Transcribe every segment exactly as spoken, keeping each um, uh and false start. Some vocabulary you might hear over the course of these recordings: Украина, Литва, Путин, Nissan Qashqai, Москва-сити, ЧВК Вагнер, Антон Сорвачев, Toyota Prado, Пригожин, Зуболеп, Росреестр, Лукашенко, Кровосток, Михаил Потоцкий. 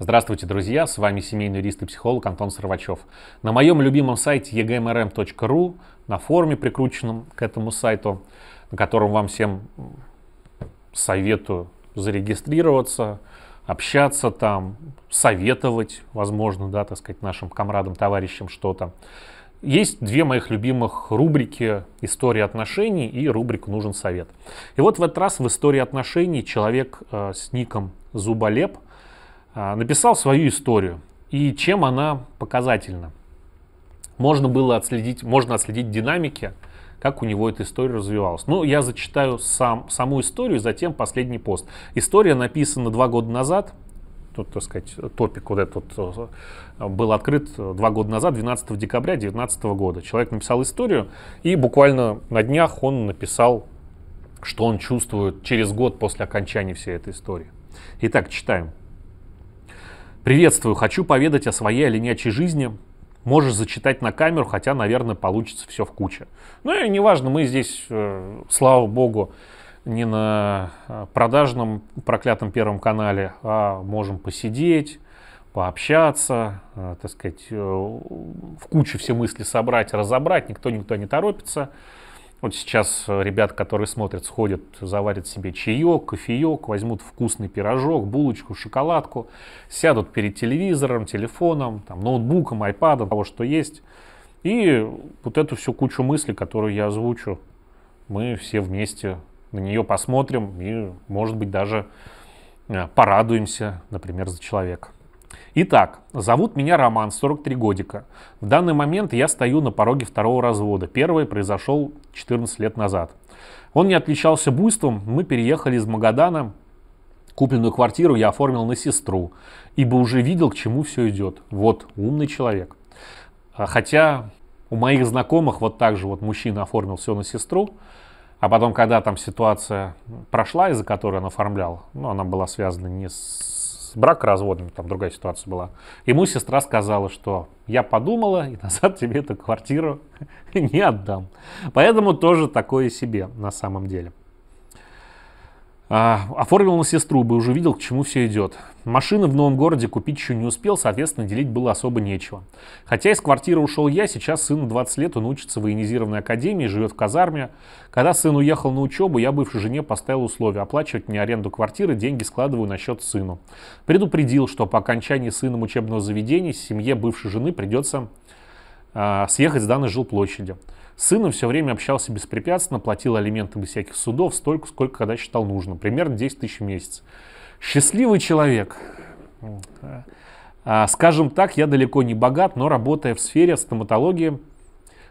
Здравствуйте, друзья! С вами семейный юрист и психолог Антон Сорвачев. На моем любимом сайте и джи эм эр эм точка ру, на форуме, прикрученном к этому сайту, на котором вам всем советую зарегистрироваться, общаться там, советовать, возможно, да, так сказать, нашим комрадам, товарищам что-то. Есть две моих любимых рубрики «История отношений» и рубрика «Нужен совет». И вот в этот раз в «Истории отношений» человек э, с ником Зуболеп э, написал свою историю. И чем она показательна? Можно было отследить, можно отследить динамики, как у него эта история развивалась. Ну, я зачитаю сам, саму историю, затем последний пост. История написана два года назад. Тут, так сказать, топик вот этот вот был открыт два года назад, двенадцатого декабря две тысячи девятнадцатого года. Человек написал историю, и буквально на днях он написал, что он чувствует через год после окончания всей этой истории. Итак, читаем. «Приветствую, хочу поведать о своей оленячей жизни. Можешь зачитать на камеру, хотя, наверное, получится все в куче». Ну и неважно, мы здесь, слава богу, не на продажном проклятом Первом канале, а можем посидеть, пообщаться, так сказать, в кучу все мысли собрать, разобрать, никто никто не торопится. Вот сейчас ребят, которые смотрят, сходят, заварят себе чаек, кофеек, возьмут вкусный пирожок, булочку, шоколадку, сядут перед телевизором, телефоном, там, ноутбуком, айпадом, того, что есть. И вот эту всю кучу мыслей, которую я озвучу, мы все вместе на нее посмотрим и, может быть, даже порадуемся, например, за человека. Итак, зовут меня Роман, сорок три годика. В данный момент я стою на пороге второго развода. Первый произошел четырнадцать лет назад. Он не отличался буйством. Мы переехали из Магадана. Купленную квартиру я оформил на сестру, ибо уже видел, к чему все идет. Вот, умный человек. Хотя у моих знакомых вот так же вот мужчина оформил все на сестру. А потом, когда там ситуация прошла, из-за которой он оформлял, ну, она была связана не с бракоразводом, там другая ситуация была, ему сестра сказала, что я подумала и назад тебе эту квартиру не отдам. Поэтому тоже такое себе на самом деле. Оформил на сестру, бы уже видел, к чему все идет. Машины в новом городе купить еще не успел, соответственно, делить было особо нечего. Хотя из квартиры ушел я, сейчас сыну двадцать лет, он учится в военизированной академии, живет в казарме. Когда сын уехал на учебу, я бывшей жене поставил условия: оплачивать мне аренду квартиры, деньги складываю на счет сыну. Предупредил, что по окончании сыном учебного заведения семье бывшей жены придется э, съехать с данной жилплощади. С сыном все время общался беспрепятственно, платил алименты без всяких судов, столько, сколько когда считал нужно. Примерно десять тысяч в месяц. Счастливый человек. Скажем так, я далеко не богат, но работая в сфере стоматологии,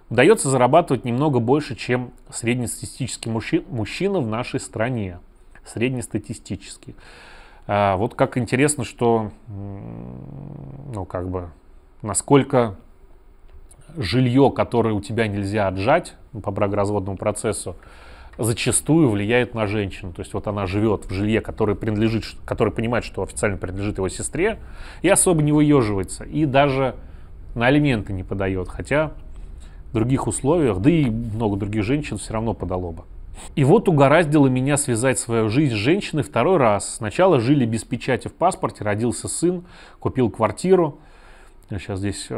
удается зарабатывать немного больше, чем среднестатистический мужчина, мужчина в нашей стране. Среднестатистический. Вот как интересно, что, ну, как бы, насколько жилье, которое у тебя нельзя отжать по бракоразводному процессу, зачастую влияет на женщину. То есть вот она живет в жилье, которое принадлежит, которое понимает, что официально принадлежит его сестре, и особо не выеживается, и даже на алименты не подает, хотя в других условиях, да и много других женщин все равно подало бы. И вот угораздило меня связать свою жизнь с женщиной второй раз. Сначала жили без печати в паспорте, родился сын, купил квартиру. Сейчас здесь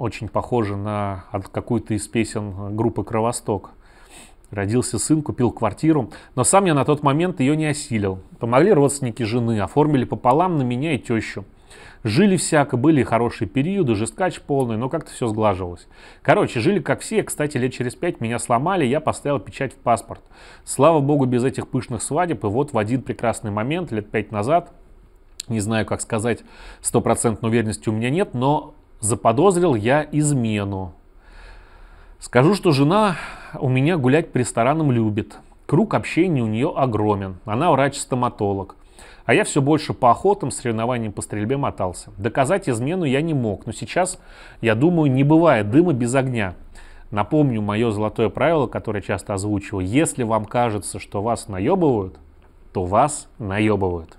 очень похоже на какую-то из песен группы «Кровосток». Родился сын, купил квартиру, но сам я на тот момент ее не осилил. Помогли родственники жены, оформили пополам на меня и тещу. Жили всяко, были хорошие периоды, жесткач полный, но как-то все сглаживалось. Короче, жили как все, кстати, лет через пять меня сломали, я поставил печать в паспорт. Слава богу, без этих пышных свадеб, и вот в один прекрасный момент, лет пять назад, не знаю, как сказать, стопроцентной уверенности у меня нет, но заподозрил я измену. Скажу, что жена у меня гулять по ресторанам любит. Круг общения у нее огромен. Она врач-стоматолог. А я все больше по охотам, соревнованиям по стрельбе мотался. Доказать измену я не мог, но сейчас, я думаю, не бывает дыма без огня. Напомню мое золотое правило, которое часто озвучиваю. Если вам кажется, что вас наебывают, то вас наебывают.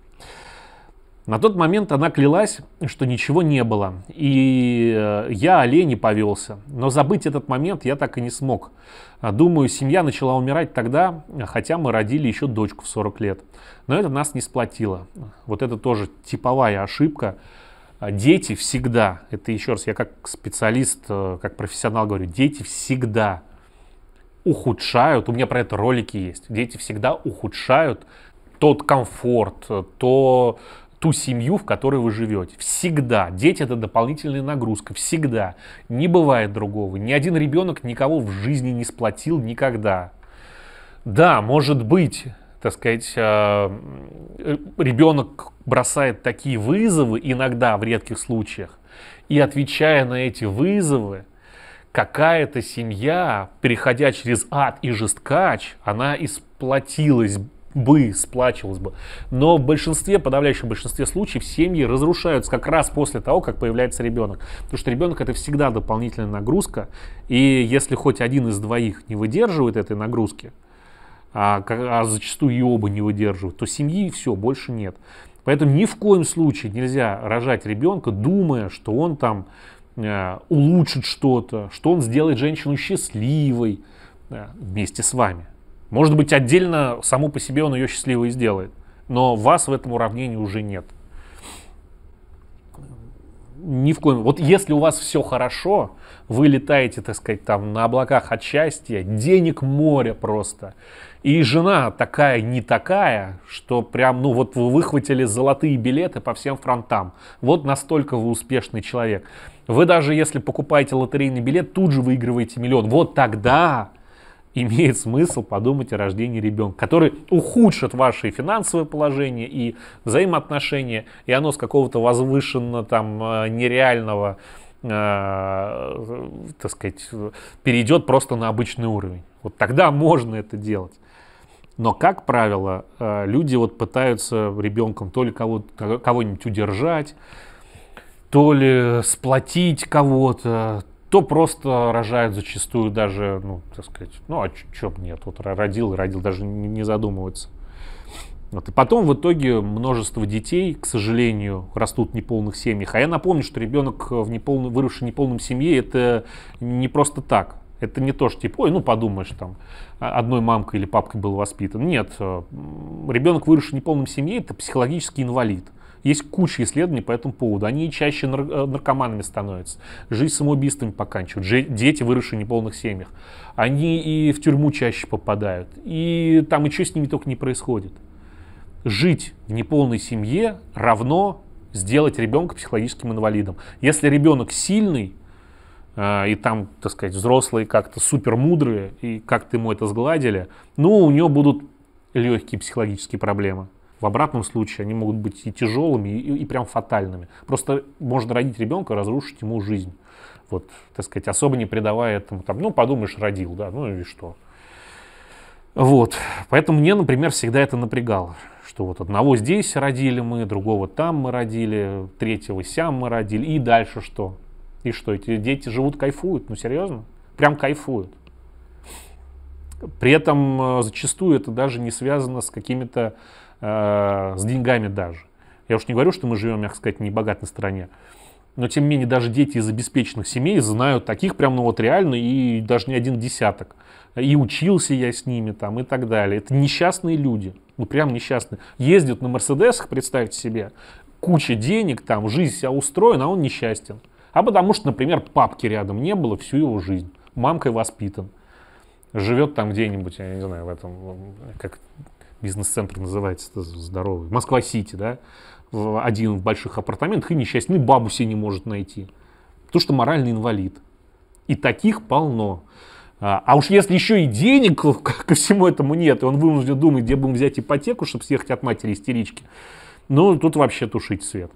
На тот момент она клялась, что ничего не было, и я, олень, не повелся. Но забыть этот момент я так и не смог. Думаю, семья начала умирать тогда, хотя мы родили еще дочку в сорок лет. Но это нас не сплотило. Вот это тоже типовая ошибка. Дети всегда, это еще раз, я как специалист, как профессионал говорю, дети всегда ухудшают, у меня про это ролики есть, дети всегда ухудшают тот комфорт, то... ту семью, в которой вы живете. Всегда. Дети — это дополнительная нагрузка. Всегда. Не бывает другого. Ни один ребенок никого в жизни не сплотил никогда. Да, может быть, так сказать, ребенок бросает такие вызовы иногда, в редких случаях, и, отвечая на эти вызовы, какая-то семья, переходя через ад и жесткач, она и сплотилась бы, сплачивалось бы. Но в большинстве, подавляющем большинстве случаев семьи разрушаются как раз после того, как появляется ребенок. Потому что ребенок — это всегда дополнительная нагрузка. И если хоть один из двоих не выдерживает этой нагрузки, а, а зачастую и оба не выдерживают, то семьи все, больше нет. Поэтому ни в коем случае нельзя рожать ребенка, думая, что он там э, улучшит что-то, что он сделает женщину счастливой э, вместе с вами. Может быть, отдельно, само по себе он ее счастливой сделает, но вас в этом уравнении уже нет. Ни в коем... Вот если у вас все хорошо, вы летаете, так сказать, там на облаках от счастья, денег море просто, и жена такая не такая, что прям, ну вот вы выхватили золотые билеты по всем фронтам. Вот настолько вы успешный человек. Вы даже если покупаете лотерейный билет, тут же выигрываете миллион. Вот тогда... имеет смысл подумать о рождении ребенка, который ухудшит ваше финансовое положение и взаимоотношения, и оно с какого-то возвышенно там нереального, э, так сказать, перейдет просто на обычный уровень. Вот тогда можно это делать. Но, как правило, люди вот пытаются ребенком то ли кого-нибудь удержать, то ли сплотить кого-то, то просто рожают зачастую даже, ну, так сказать, ну, а чё б нет, вот родил и родил, даже не задумываются. Вот. И потом в итоге множество детей, к сожалению, растут в неполных семьях. А я напомню, что ребенок, в неполном, выросший в неполном семье, это не просто так. Это не то, что типа, ой, ну подумаешь, там, одной мамкой или папкой был воспитан. Нет, ребенок, выросший в неполном семье, это психологический инвалид. Есть куча исследований по этому поводу. Они чаще нар- наркоманами становятся, жизнь самоубийствами поканчивают, Ж- дети, выросшие в неполных семьях. Они и в тюрьму чаще попадают, и там и что с ними только не происходит. Жить в неполной семье равно сделать ребенка психологическим инвалидом. Если ребенок сильный, э- и там, так сказать, взрослые как-то супер мудрые, и как-то ему это сгладили, ну, у него будут легкие психологические проблемы. В обратном случае они могут быть и тяжелыми, и, и прям фатальными. Просто можно родить ребенка, разрушить ему жизнь. Вот, так сказать, особо не придавая этому, там, ну, подумаешь, родил, да, ну и что. Вот, поэтому мне, например, всегда это напрягало, что вот одного здесь родили мы, другого там мы родили, третьего сям мы родили, и дальше что? И что, эти дети живут, кайфуют, ну серьезно? Прям кайфуют. При этом зачастую это даже не связано с какими-то, с деньгами даже. Я уж не говорю, что мы живем, мягко сказать, в небогатой стране, но тем не менее даже дети из обеспеченных семей знают таких прям, ну вот реально, и даже не один десяток. И учился я с ними там и так далее. Это несчастные люди, ну прям несчастные. Ездят на мерседесах, представьте себе, куча денег, там жизнь вся устроена, а он несчастен. А потому что, например, папки рядом не было всю его жизнь, мамкой воспитан. Живет там где-нибудь, я не знаю, в этом, как бизнес-центр называется, здоровый, Москва-сити, да, в один в больших апартаментах, и несчастный, бабу себе не может найти, потому что моральный инвалид. И таких полно. А уж если еще и денег ко всему этому нет, и он вынужден думать, где бы ему взять ипотеку, чтобы съехать от матери истерички, ну, тут вообще тушить свет.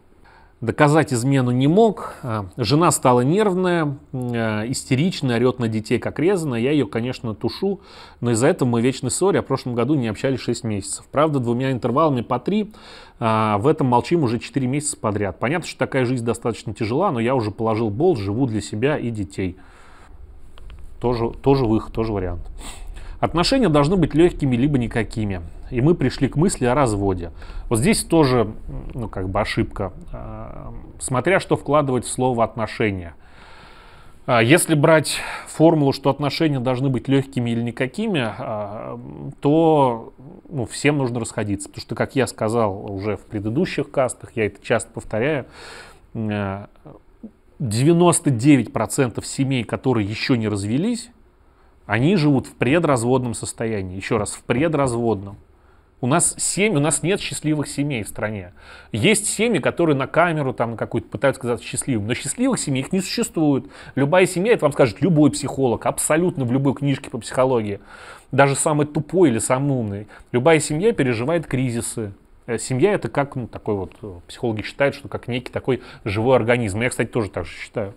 Доказать измену не мог, жена стала нервная, истеричная, орет на детей как резаная, я ее, конечно, тушу, но из-за этого мы в вечной ссоре, а в прошлом году не общались шесть месяцев. Правда, двумя интервалами по три, в этом молчим уже четыре месяца подряд. Понятно, что такая жизнь достаточно тяжела, но я уже положил болт, живу для себя и детей. Тоже, тоже выход, тоже вариант. Отношения должны быть легкими либо никакими. И мы пришли к мысли о разводе. Вот здесь тоже, ну, как бы ошибка. Смотря что вкладывать в слово «отношения». Если брать формулу, что отношения должны быть легкими или никакими, то ну, всем нужно расходиться. Потому что, как я сказал уже в предыдущих кастах, я это часто повторяю, девяносто девять процентов семей, которые еще не развелись, они живут в предразводном состоянии. Еще раз, в предразводном. У нас семьи, у нас нет счастливых семей в стране. Есть семьи, которые на камеру там какую-то пытаются казаться счастливым, но счастливых семей их не существует. Любая семья, это вам скажет любой психолог, абсолютно в любой книжке по психологии, даже самый тупой или самый умный. Любая семья переживает кризисы. Семья это как, ну, такой вот, психологи считают, что как некий такой живой организм. Я, кстати, тоже так же считаю.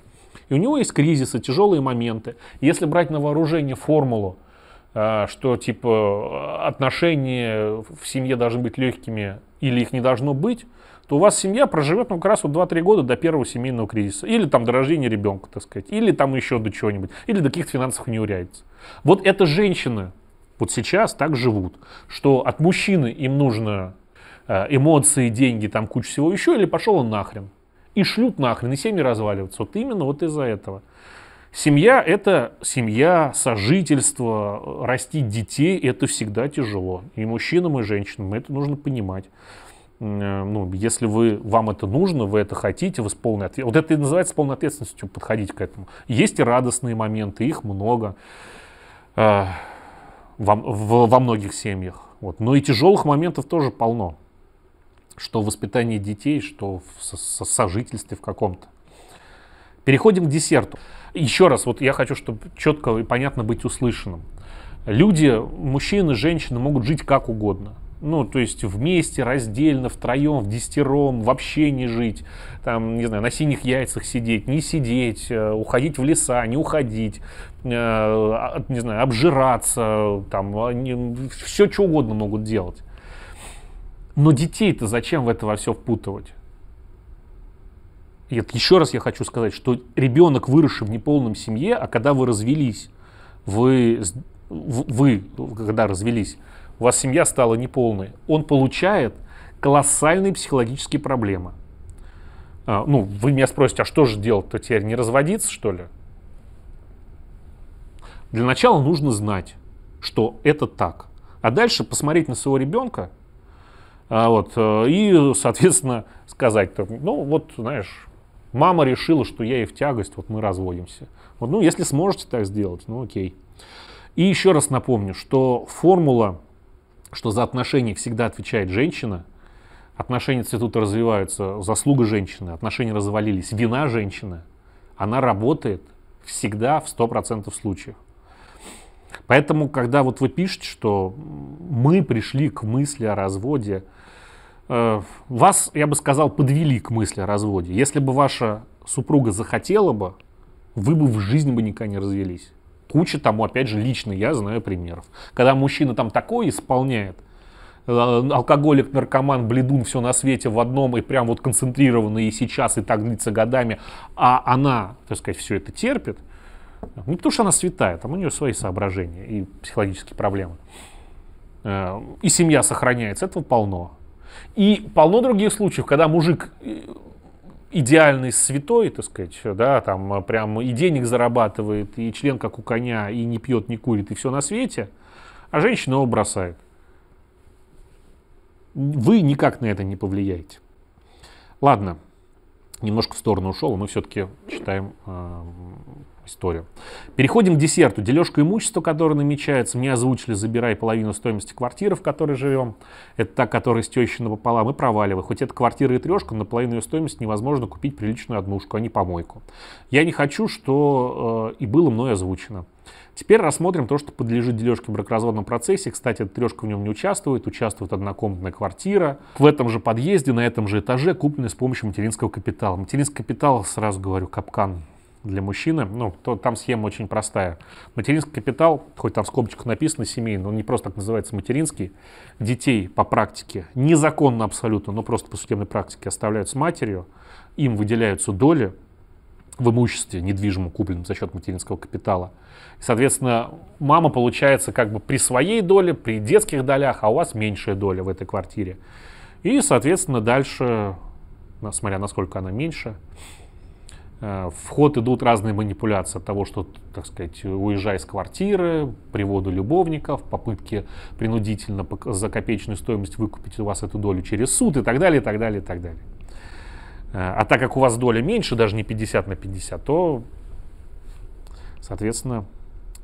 И у него есть кризисы, тяжелые моменты. Если брать на вооружение формулу, что типа отношения в семье должны быть легкими или их не должно быть, то у вас семья проживет ну, как раз вот два-три года до первого семейного кризиса. Или там до рождения ребенка, так сказать. Или там еще до чего-нибудь. Или до каких-то финансовых неурядиц. Вот это женщины вот сейчас так живут, что от мужчины им нужно эмоции, деньги, там куча всего еще, или пошел он нахрен. И шлют нахрен, и семьи разваливаются. Вот именно вот из-за этого. Семья – это семья, сожительство, растить детей – это всегда тяжело. И мужчинам, и женщинам это нужно понимать. Ну, если вы, вам это нужно, вы это хотите, вы с полной ответственностью. Вот это и называется с полной ответственностью подходить к этому. Есть и радостные моменты, их много э, во, в, во многих семьях. Вот. Но и тяжелых моментов тоже полно. Что в воспитании детей, что в сожительстве в каком-то. Переходим к десерту. Еще раз, вот я хочу, чтобы четко и понятно быть услышанным. Люди, мужчины, женщины могут жить как угодно. Ну, то есть вместе, раздельно, втроем, вдесятером, вообще не жить. Там, не знаю, на синих яйцах сидеть, не сидеть, уходить в леса, не уходить, не знаю, обжираться, там, все что угодно могут делать. Но детей-то зачем в это во все впутывать? И это еще раз я хочу сказать, что ребенок, выросший в неполном семье, а когда вы развелись, вы, вы когда развелись, у вас семья стала неполной, он получает колоссальные психологические проблемы. А, ну, вы меня спросите, а что же делать-то теперь, не разводиться, что ли? Для начала нужно знать, что это так. А дальше посмотреть на своего ребенка, вот, и, соответственно, сказать, ну, вот, знаешь, мама решила, что я ей в тягость, вот мы разводимся. Вот, ну, если сможете так сделать, ну, окей. И еще раз напомню, что формула, что за отношения всегда отвечает женщина, отношения цветут и развиваются, заслуга женщины, отношения развалились, вина женщины, она работает всегда в сто процентов случаев. Поэтому, когда вот вы пишете, что мы пришли к мысли о разводе, э, вас, я бы сказал, подвели к мысли о разводе. Если бы ваша супруга захотела бы, вы бы в жизни бы никогда не развелись. Куча тому, опять же, лично я знаю примеров. Когда мужчина там такое исполняет, э, алкоголик, наркоман, бледун, все на свете в одном, и прям вот концентрированно и сейчас, и так длится годами, а она, так сказать, все это терпит. Не потому что она святая, там у нее свои соображения и психологические проблемы. И семья сохраняется, этого полно. И полно других случаев, когда мужик идеальный, святой, так сказать, да, там прям и денег зарабатывает, и член как у коня, и не пьет, не курит, и все на свете, а женщина его бросает. Вы никак на это не повлияете. Ладно, немножко в сторону ушел, но мы все-таки читаем... историю. Переходим к десерту. Дележка имущества, которое намечается. Мне озвучили, забирай половину стоимости квартиры, в которой живем. Это та, которая с тещей напополам, и проваливай. Хоть это квартира и трешка, но половину ее стоимости невозможно купить приличную однушку, а не помойку. Я не хочу, что э, и было мной озвучено. Теперь рассмотрим то, что подлежит дележке в бракоразводном процессе. Кстати, эта трешка в нем не участвует. Участвует однокомнатная квартира. В этом же подъезде, на этом же этаже, купленная с помощью материнского капитала. Материнский капитал, сразу говорю, капкан для мужчины, ну, то, там схема очень простая. Материнский капитал, хоть там в скобочках написано семейный, он не просто так называется материнский, детей по практике, незаконно абсолютно, но просто по судебной практике оставляют с матерью, им выделяются доли, в имуществе недвижимом, купленном за счет материнского капитала. И, соответственно, мама получается как бы при своей доле, при детских долях, а у вас меньшая доля в этой квартире. И, соответственно, дальше, смотря насколько она меньше, в ход идут разные манипуляции от того, что, так сказать, уезжая из квартиры, приводу любовников, попытки принудительно за копеечную стоимость выкупить у вас эту долю через суд и так далее, и так далее, и так далее. А так как у вас доля меньше, даже не пятьдесят на пятьдесят, то, соответственно,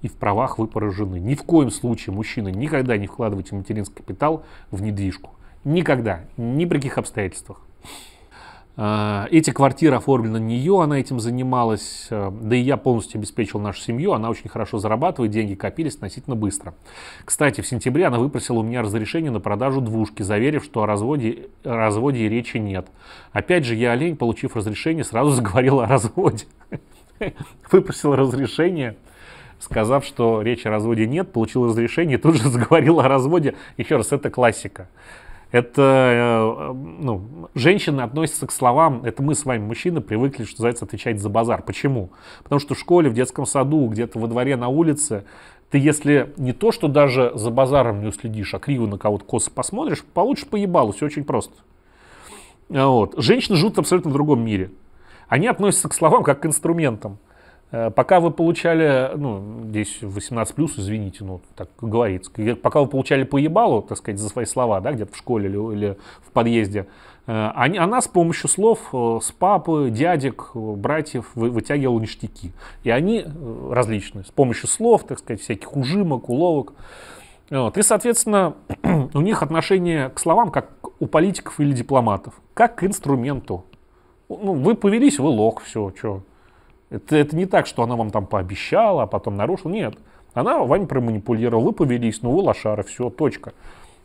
и в правах вы поражены. Ни в коем случае, мужчины, никогда не вкладывайте материнский капитал в недвижку. Никогда, ни при каких обстоятельствах. Эти квартиры оформлены на нее, она этим занималась, да и я полностью обеспечил нашу семью, она очень хорошо зарабатывает, деньги копились относительно быстро. Кстати, в сентябре она выпросила у меня разрешение на продажу двушки, заверив, что о разводе, о разводе и речи нет. Опять же, я, олень, получив разрешение, сразу заговорил о разводе. Выпросил разрешение, сказав, что речи о разводе нет, получил разрешение и тут же заговорил о разводе. Еще раз, это классика. Это, ну, женщины относятся к словам, это мы с вами, мужчины, привыкли, что называется, отвечать за базар. Почему? Потому что в школе, в детском саду, где-то во дворе, на улице, ты если не то, что даже за базаром не уследишь, а криво на кого-то косо посмотришь, получишь поебалу, все очень просто. Вот. Женщины живут абсолютно в другом мире. Они относятся к словам как к инструментам. Пока вы получали, ну, здесь восемнадцать плюс, извините, ну, так говорится, пока вы получали поебалу, так сказать, за свои слова, да, где-то в школе или, или в подъезде, они, она с помощью слов с папы, дядек, братьев вытягивала ништяки. И они различные, с помощью слов, так сказать, всяких ужимок, уловок. Вот. И, соответственно, у них отношение к словам, как у политиков или дипломатов, как к инструменту. Ну, вы повелись, вы лох, все, что... Это, это не так, что она вам там пообещала, а потом нарушила. Нет, она вами проманипулировала, вы повелись, ну вы лошары, все, точка.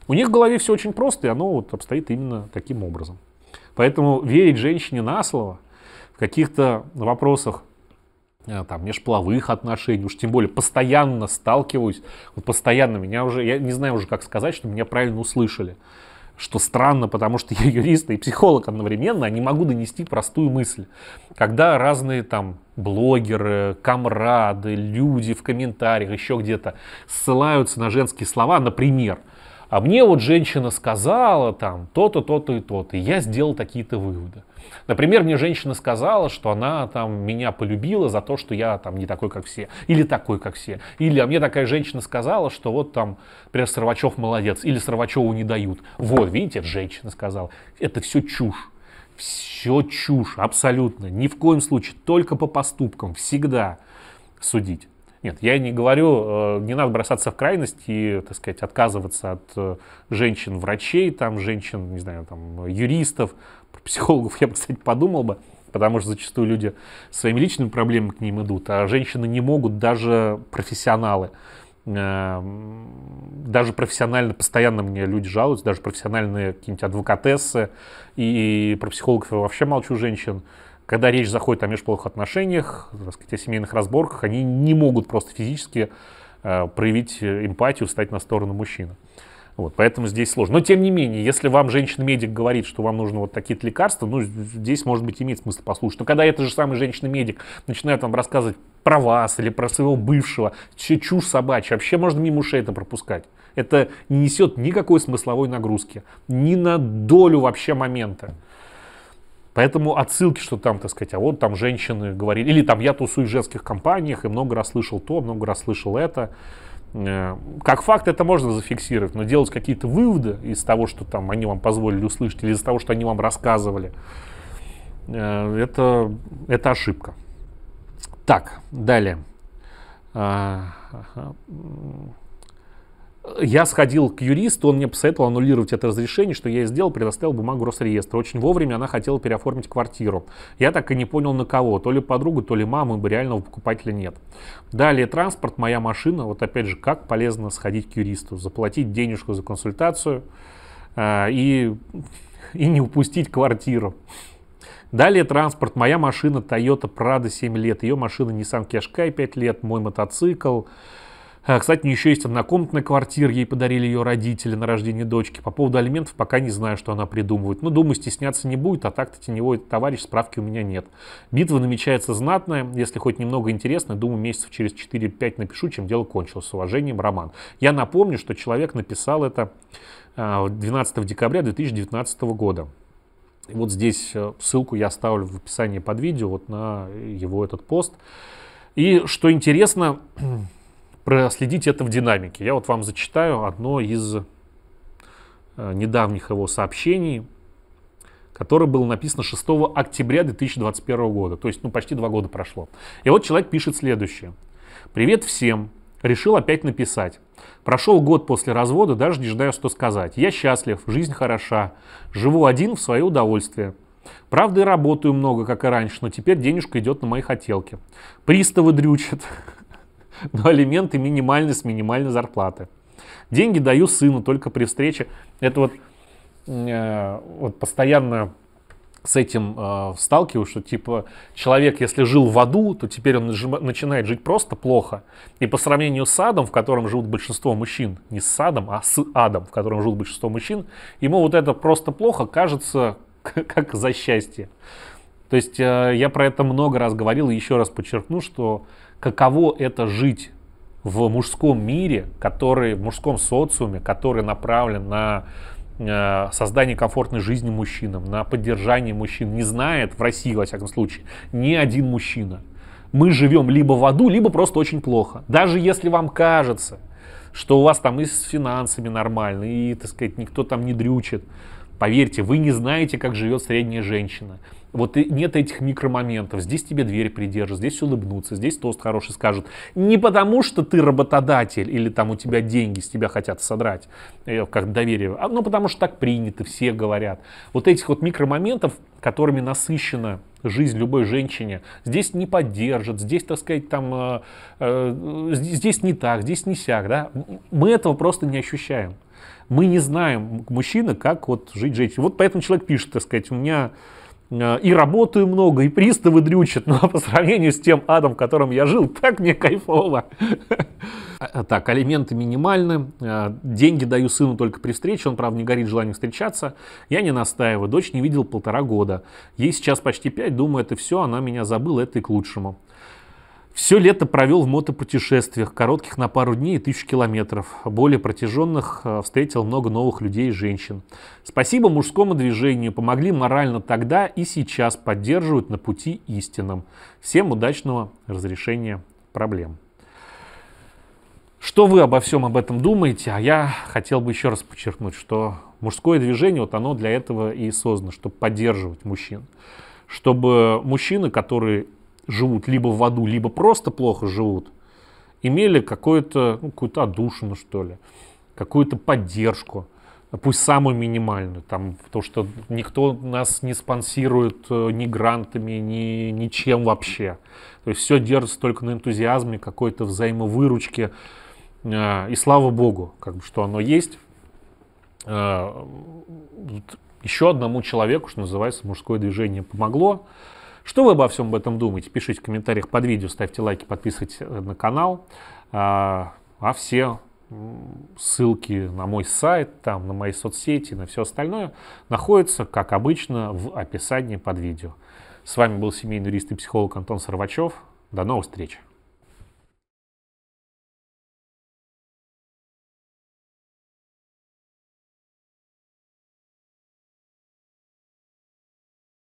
У них в голове все очень просто, и оно вот обстоит именно таким образом. Поэтому верить женщине на слово в каких-то вопросах там, межполовых отношений, уж тем более постоянно сталкиваюсь, вот постоянно меня уже, я не знаю уже, как сказать, что меня правильно услышали. Что странно, потому что я юрист и психолог одновременно, а не могу донести простую мысль. Когда разные там блогеры, камрады, люди в комментариях, еще где-то ссылаются на женские слова, например, а мне вот женщина сказала там то-то, то-то и то-то, и я сделал такие-то выводы. Например, мне женщина сказала, что она там меня полюбила за то, что я там не такой, как все, или такой, как все. Или а мне такая женщина сказала, что вот там, например, Сорвачев молодец, или Сорвачеву не дают. Вот, видите, женщина сказала. Это все чушь. Все чушь, абсолютно. Ни в коем случае, только по поступкам, всегда судить. Нет, я не говорю, не надо бросаться в крайность и, так сказать, отказываться от женщин-врачей, там, женщин, не знаю, там, юристов, психологов, я бы, кстати, подумал бы, потому что зачастую люди своими личными проблемами к ним идут, а женщины не могут, даже профессионалы, даже профессионально, постоянно мне люди жалуются, даже профессиональные какие-нибудь адвокатессы, и про психологов я вообще молчу, женщин. Когда речь заходит о межполовых отношениях, так сказать, о семейных разборках, они не могут просто физически э, проявить эмпатию, встать на сторону мужчины. Вот, поэтому здесь сложно. Но тем не менее, если вам женщина-медик говорит, что вам нужно вот такие-то лекарства, ну, здесь, может быть, имеет смысл послушать. Но когда эта же самая женщина-медик начинает вам рассказывать про вас или про своего бывшего, чушь собачья, вообще можно мимо ушей это пропускать. Это не несет никакой смысловой нагрузки, ни на долю вообще момента. Поэтому отсылки, что там, так сказать, а вот там женщины говорили, или там я тусую в женских компаниях, и много раз слышал то, много раз слышал это. Как факт это можно зафиксировать, но делать какие-то выводы из того, что там они вам позволили услышать, или из того, что они вам рассказывали, это, это ошибка. Так, далее. Я сходил к юристу, он мне посоветовал аннулировать это разрешение, что я и сделал, предоставил бумагу Росреестра. Очень вовремя она хотела переоформить квартиру. Я так и не понял, на кого. То ли подругу, то ли маму, бы реального покупателя нет. Далее транспорт, моя машина. Вот опять же, как полезно сходить к юристу. Заплатить денежку за консультацию э, и, и не упустить квартиру. Далее транспорт, моя машина Toyota Prado семь лет, ее машина Nissan Qashqai пять лет, мой мотоцикл. А, кстати, у нее еще есть однокомнатная квартира, ей подарили ее родители на рождение дочки. По поводу алиментов пока не знаю, что она придумывает. Но, думаю, стесняться не будет, а так-то теневой товарищ, справки у меня нет. Битва намечается знатная, если хоть немного интересно, думаю, месяцев через четыре-пять напишу, чем дело кончилось. С уважением, Роман. Я напомню, что человек написал это двенадцатого декабря две тысячи девятнадцатого года. И вот здесь ссылку я оставлю в описании под видео, вот на его этот пост. И что интересно, проследить это в динамике. Я вот вам зачитаю одно из недавних его сообщений, которое было написано шестого октября две тысячи двадцать первого года. То есть, ну, почти два года прошло. И вот человек пишет следующее. «Привет всем. Решил опять написать. Прошел год после развода, даже не знаю, что сказать. Я счастлив, жизнь хороша. Живу один в свое удовольствие. Правда, и работаю много, как и раньше, но теперь денежка идет на мои хотелки. Приставы дрючат, но алименты минимальны с минимальной зарплаты. Деньги даю сыну только при встрече». Это вот, э, вот постоянно с этим э, сталкиваюсь, что типа человек, если жил в аду, то теперь он начинает жить просто плохо. И по сравнению с адом, в котором живут большинство мужчин, не с адом, а с адом, в котором живут большинство мужчин, ему вот это просто плохо кажется как за счастье. То есть э, я про это много раз говорил и еще раз подчеркну, что каково это жить в мужском мире, который, в мужском социуме, который направлен на создание комфортной жизни мужчинам, на поддержание мужчин, не знает в России, во всяком случае, ни один мужчина. Мы живем либо в аду, либо просто очень плохо. Даже если вам кажется, что у вас там и с финансами нормально, и, так сказать, никто там не дрючит, поверьте, вы не знаете, как живет средняя женщина. Вот нет этих микромоментов. Здесь тебе дверь придержат, здесь улыбнутся, здесь тост хороший скажут. Не потому, что ты работодатель или там у тебя деньги с тебя хотят содрать, как доверие, а ну, потому что так принято, все говорят. Вот этих вот микромоментов, которыми насыщена жизнь любой женщине, здесь не поддержат, здесь, так сказать, там, э, здесь не так, здесь не сяк, да? Мы этого просто не ощущаем. Мы не знаем, мужчины, как вот жить женщине. Вот поэтому человек пишет, так сказать, у меня и работаю много, и приставы дрючат, но по сравнению с тем адом, в котором я жил, так мне кайфово. Так, алименты минимальны, деньги даю сыну только при встрече, он, правда, не горит желанием встречаться, я не настаиваю, дочь не видел полтора года, ей сейчас почти пять, думаю, это все, она меня забыла, это и к лучшему. Все лето провел в мотопутешествиях, коротких на пару дней и тысячу километров. Более протяженных, встретил много новых людей и женщин. Спасибо мужскому движению, помогли морально тогда и сейчас, поддерживают на пути истинном. Всем удачного разрешения проблем. Что вы обо всем об этом думаете? А я хотел бы еще раз подчеркнуть, что мужское движение, вот оно для этого и создано, чтобы поддерживать мужчин. Чтобы мужчины, которые живут либо в аду, либо просто плохо живут, имели какую-то, ну, какую-то отдушину, что ли, какую-то поддержку, пусть самую минимальную, там, потому что никто нас не спонсирует ни грантами, ни, ничем вообще. То есть все держится только на энтузиазме, какой-то взаимовыручке, и слава богу, как бы, что оно есть. Еще одному человеку, что называется, мужское движение помогло. Что вы обо всем об этом думаете? Пишите в комментариях под видео, ставьте лайки, подписывайтесь на канал. А все ссылки на мой сайт, там, на мои соцсети, на все остальное находятся, как обычно, в описании под видео. С вами был семейный юрист и психолог Антон Сорвачев. До новых встреч!